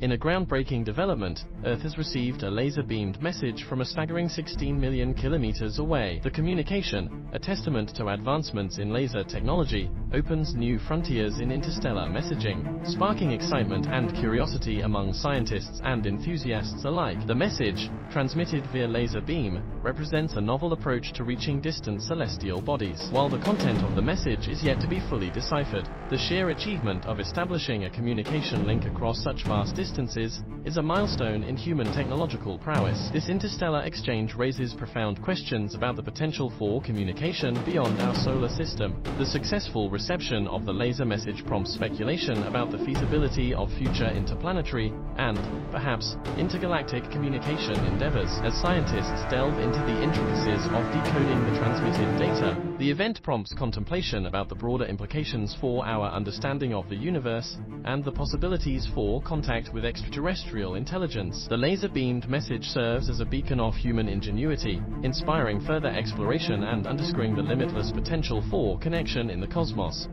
In a groundbreaking development, Earth has received a laser-beamed message from a staggering 16 million kilometers away. The communication, a testament to advancements in laser technology, opens new frontiers in interstellar messaging, sparking excitement and curiosity among scientists and enthusiasts alike. The message, transmitted via laser beam, represents a novel approach to reaching distant celestial bodies. While the content of the message is yet to be fully deciphered, the sheer achievement of establishing a communication link across such vast distances is a milestone in human technological prowess. This interstellar exchange raises profound questions about the potential for communication beyond our solar system. The successful reception of the laser message prompts speculation about the feasibility of future interplanetary and, perhaps, intergalactic communication endeavors. As scientists delve into the intricacies of decoding the transmitted data, the event prompts contemplation about the broader implications for our understanding of the universe and the possibilities for contact with extraterrestrial intelligence. The laser-beamed message serves as a beacon of human ingenuity, inspiring further exploration and underscoring the limitless potential for connection in the cosmos.